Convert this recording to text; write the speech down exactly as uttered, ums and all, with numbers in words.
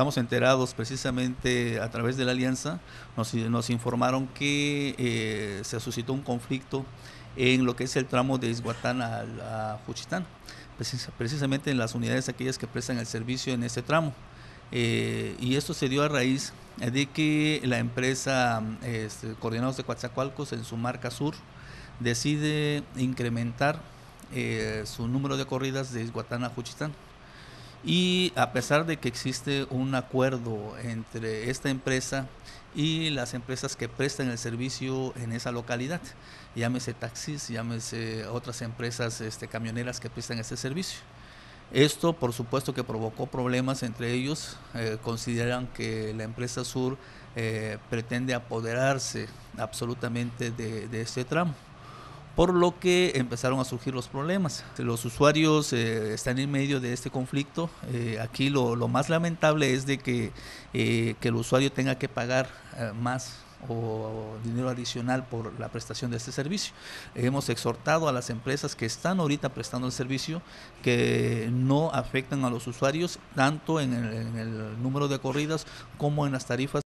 estamos enterados precisamente a través de la alianza, nos, nos informaron que eh, se suscitó un conflicto en lo que es el tramo de Ixhuatán a, a Juchitán, precis precisamente en las unidades aquellas que prestan el servicio en este tramo. Eh, y esto se dio a raíz de que la empresa este, Coordinados de Coatzacoalcos, en su marca SUR, decide incrementar eh, su número de corridas de Ixhuatán a Juchitán. Y a pesar de que existe un acuerdo entre esta empresa y las empresas que prestan el servicio en esa localidad, llámese taxis, llámese otras empresas este, camioneras que prestan ese servicio. Esto, por supuesto, que provocó problemas entre ellos. Eh, consideran que la empresa SUR eh, pretende apoderarse absolutamente de, de este tramo, por lo que empezaron a surgir los problemas. Los usuarios eh, están en medio de este conflicto. Eh, aquí lo, lo más lamentable es de que, eh, que el usuario tenga que pagar eh, más o, o dinero adicional por la prestación de este servicio. Eh, hemos exhortado a las empresas que están ahorita prestando el servicio que no afecten a los usuarios tanto en el, en el número de corridas como en las tarifas.